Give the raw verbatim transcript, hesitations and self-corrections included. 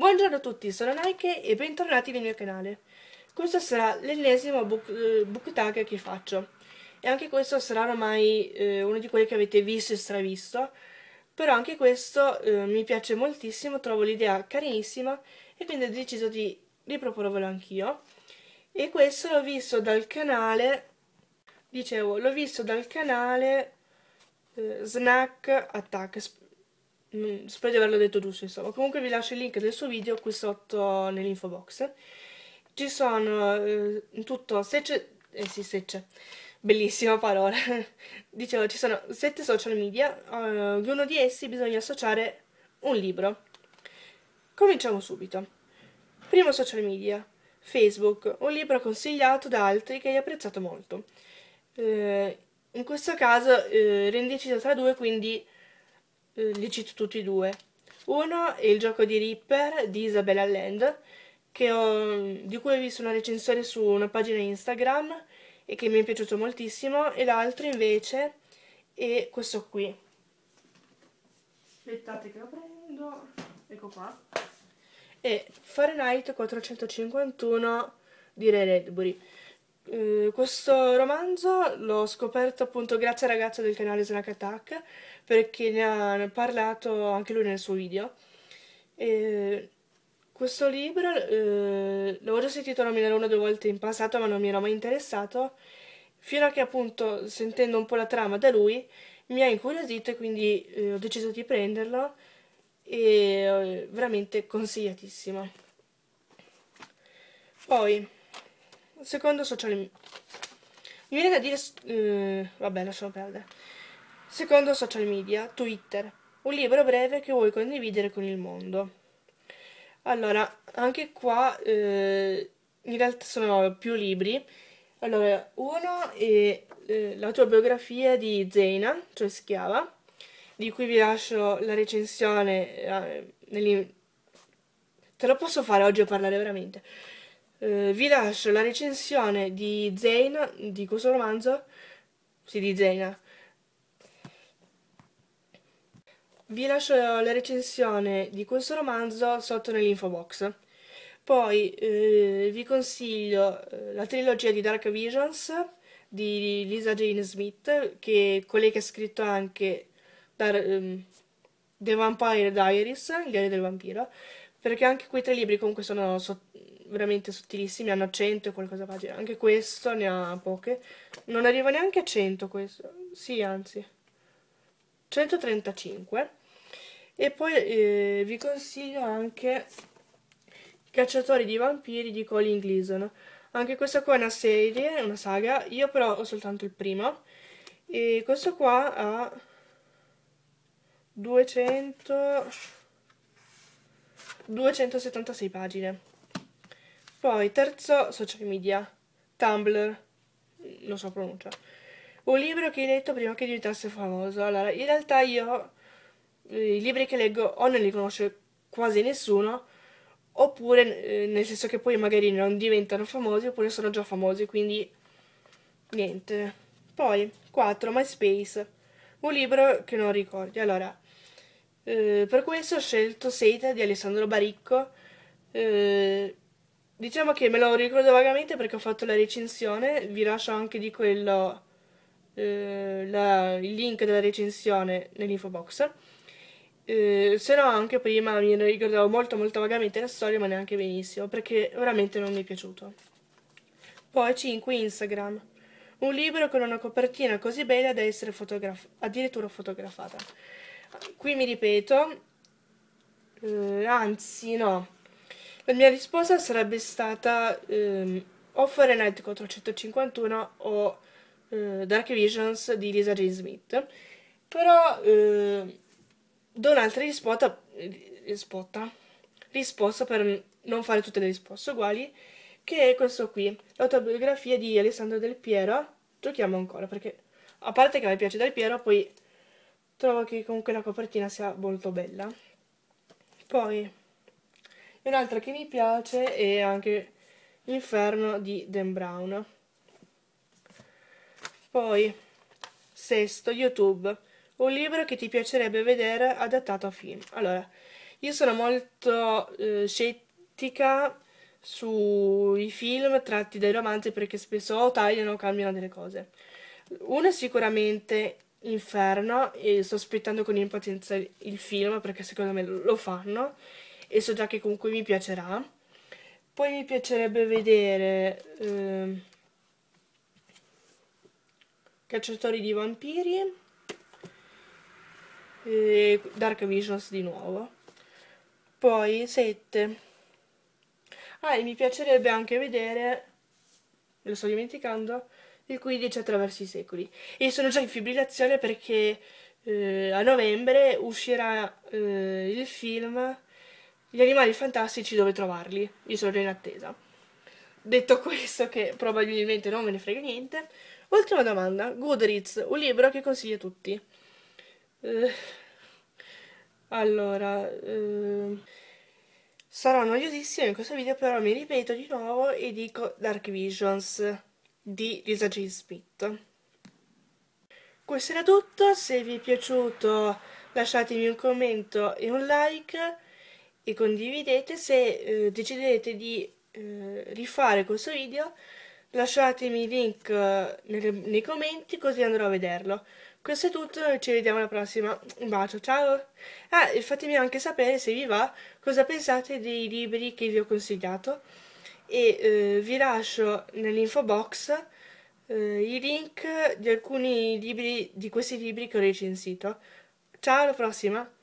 Buongiorno a tutti, sono Nike e bentornati nel mio canale. Questo sarà l'ennesimo book, eh, book tag che faccio. E anche questo sarà ormai eh, uno di quelli che avete visto e stravisto. Però anche questo eh, mi piace moltissimo, trovo l'idea carinissima e quindi ho deciso di riproporvelo anch'io. E questo l'ho visto dal canale, dicevo, l'ho visto dal canale eh, Snack Attack. Spero di averlo detto giusto, insomma. Comunque vi lascio il link del suo video qui sotto nell'info box. Ci sono eh, in tutto sette, eh sì, sette, bellissima parola. Dicevo, ci sono sette social media, a ognuno di essi bisogna associare un libro. Cominciamo subito. Primo social media, Facebook, un libro consigliato da altri che hai apprezzato molto. Eh, in questo caso eh, rendicito tra due, quindi li cito tutti e due. Uno è Il gioco di Ripper di Isabella Land, che ho, di cui ho visto una recensione su una pagina Instagram e che mi è piaciuto moltissimo, e l'altro invece è questo qui. Aspettate che lo prendo, ecco qua. È Fahrenheit quattrocentocinquantuno di Ray Bradbury. Uh, questo romanzo l'ho scoperto appunto grazie al ragazzo del canale Snack Attack, perché ne ha parlato anche lui nel suo video. E questo libro uh, l'avevo già sentito nominare una o due volte in passato, ma non mi era mai interessato, fino a che appunto, sentendo un po' la trama da lui, mi ha incuriosito e quindi uh, ho deciso di prenderlo, e uh, veramente consigliatissimo. Poi secondo social media, mi viene da dire, eh, vabbè, lasciamo perdere. Secondo social media, Twitter, un libro breve che vuoi condividere con il mondo. Allora, anche qua eh, in realtà sono più libri. Allora, uno è eh, L'autobiografia di Zeina, cioè Schiava, di cui vi lascio la recensione. Eh, nel... Te lo posso fare oggi a parlare veramente. Uh, vi lascio la recensione di Zeina, di questo romanzo, sì, di Zeina. Vi lascio la recensione di questo romanzo sotto nell'info box. Poi uh, vi consiglio la trilogia di Dark Visions di Lisa Jane Smith, che è colei che ha scritto anche Dar um, The Vampire Diaries, Gli animali del vampiro, perché anche quei tre libri comunque sono sotto, veramente sottilissimi, hanno cento e qualcosa pagine. Anche questo ne ha poche, non arriva neanche a cento questo, sì, anzi centotrentacinque. E poi eh, vi consiglio anche Cacciatori di vampiri di Colin Gleason. Anche questa qua è una serie, una saga, io però ho soltanto il primo, e questo qua ha duecentosettantasei pagine. Poi, terzo social media, Tumblr, non so pronuncia, un libro che ho letto prima che diventasse famoso. Allora, in realtà io i libri che leggo o non li conosce quasi nessuno, oppure eh, nel senso che poi magari non diventano famosi, oppure sono già famosi, quindi niente. Poi, quattro, MySpace, un libro che non ricordi. Allora, eh, per questo ho scelto Seta di Alessandro Baricco. eh, Diciamo che me lo ricordo vagamente perché ho fatto la recensione, vi lascio anche di quello eh, la, il link della recensione nell'info box. Eh, se no anche prima mi ricordavo molto molto vagamente la storia, ma neanche benissimo, perché veramente non mi è piaciuto. Poi cinque, Instagram, un libro con una copertina così bella da essere fotograf- addirittura fotografata. Qui mi ripeto, eh, anzi no. La mia risposta sarebbe stata ehm, o Fahrenheit quattrocentocinquantuno o eh, Dark Visions di Lisa Jane Smith, però eh, do un'altra risposta, risposta, risposta per non fare tutte le risposte uguali, che è questo qui, L'autobiografia di Alessandro Del Piero. Giochiamo ancora, perché a parte che mi piace Del Piero, poi trovo che comunque la copertina sia molto bella. Poi un'altra che mi piace è anche Inferno di Dan Brown. Poi, sesto, YouTube, un libro che ti piacerebbe vedere adattato a film. Allora, Io sono molto eh, scettica sui film tratti dai romanzi perché spesso o tagliano o cambiano delle cose. Uno è sicuramente Inferno, e sto aspettando con impazienza il film perché secondo me lo fanno e so già che comunque mi piacerà. Poi mi piacerebbe vedere eh, Cacciatori di vampiri e Dark Visions di nuovo. Poi sette. Ah, e mi piacerebbe anche vedere, me lo sto dimenticando, Il quindici attraverso i secoli. E sono già in fibrillazione perché eh, a novembre uscirà eh, il film Gli animali fantastici dove trovarli. Io sono già in attesa. Detto questo, che probabilmente non me ne frega niente. Ultima domanda, Goodreads, un libro che consiglio a tutti. Eh, allora, eh, sarò noiosissimo in questo video, però mi ripeto di nuovo e dico Dark Visions di Lisa Jane Smith. Questo era tutto, se vi è piaciuto lasciatemi un commento e un like e condividete. Se eh, decidete di eh, rifare questo video, lasciatemi il link nei commenti così andrò a vederlo. Questo è tutto, ci vediamo alla prossima, un bacio, ciao! Ah, e fatemi anche sapere, se vi va, cosa pensate dei libri che vi ho consigliato e eh, vi lascio nell'info box eh, i link di alcuni libri, di questi libri che ho recensito. Ciao, alla prossima!